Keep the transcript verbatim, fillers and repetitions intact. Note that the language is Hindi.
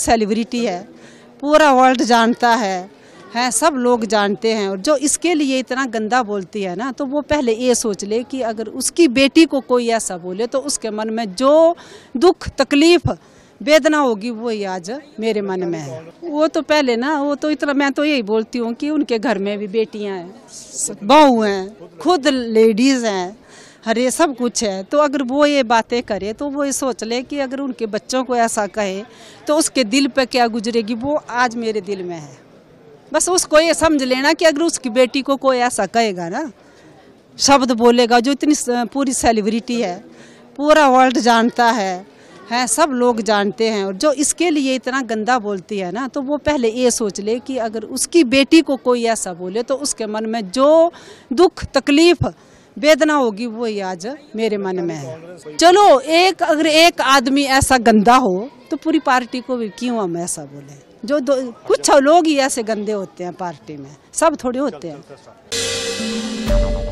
सेलिब्रिटी है, पूरा वर्ल्ड जानता है, हैं सब लोग जानते हैं। और जो इसके लिए इतना गंदा बोलती है ना, तो वो पहले ये सोच ले कि अगर उसकी बेटी को कोई ऐसा बोले तो उसके मन में जो दुख तकलीफ वेदना होगी वो ही आज मेरे मन में है। वो तो पहले ना वो तो इतना, मैं तो यही बोलती हूँ कि उनके घर में भी बेटियाँ हैं, बहू हैं, खुद लेडीज़ हैं, अरे सब कुछ है। तो अगर वो ये बातें करे तो वो ये सोच ले कि अगर उनके बच्चों को ऐसा कहे तो उसके दिल पर क्या गुजरेगी, वो आज मेरे दिल में है। बस उसको ये समझ लेना कि अगर उसकी बेटी को कोई ऐसा कहेगा ना, शब्द बोलेगा, जो इतनी पूरी सेलिब्रिटी है, पूरा वर्ल्ड जानता है, हैं सब लोग जानते हैं। और जो इसके लिए इतना गंदा बोलती है ना, तो वो पहले ये सोच ले कि अगर उसकी बेटी को कोई ऐसा बोले तो उसके मन में जो दुख तकलीफ वेदना होगी वो ही आज मेरे मन में है। चलो एक अगर एक आदमी ऐसा गंदा हो तो पूरी पार्टी को भी क्यों हम ऐसा बोले। जो दो, कुछ लोग ही ऐसे गंदे होते हैं पार्टी में, सब थोड़े होते हैं।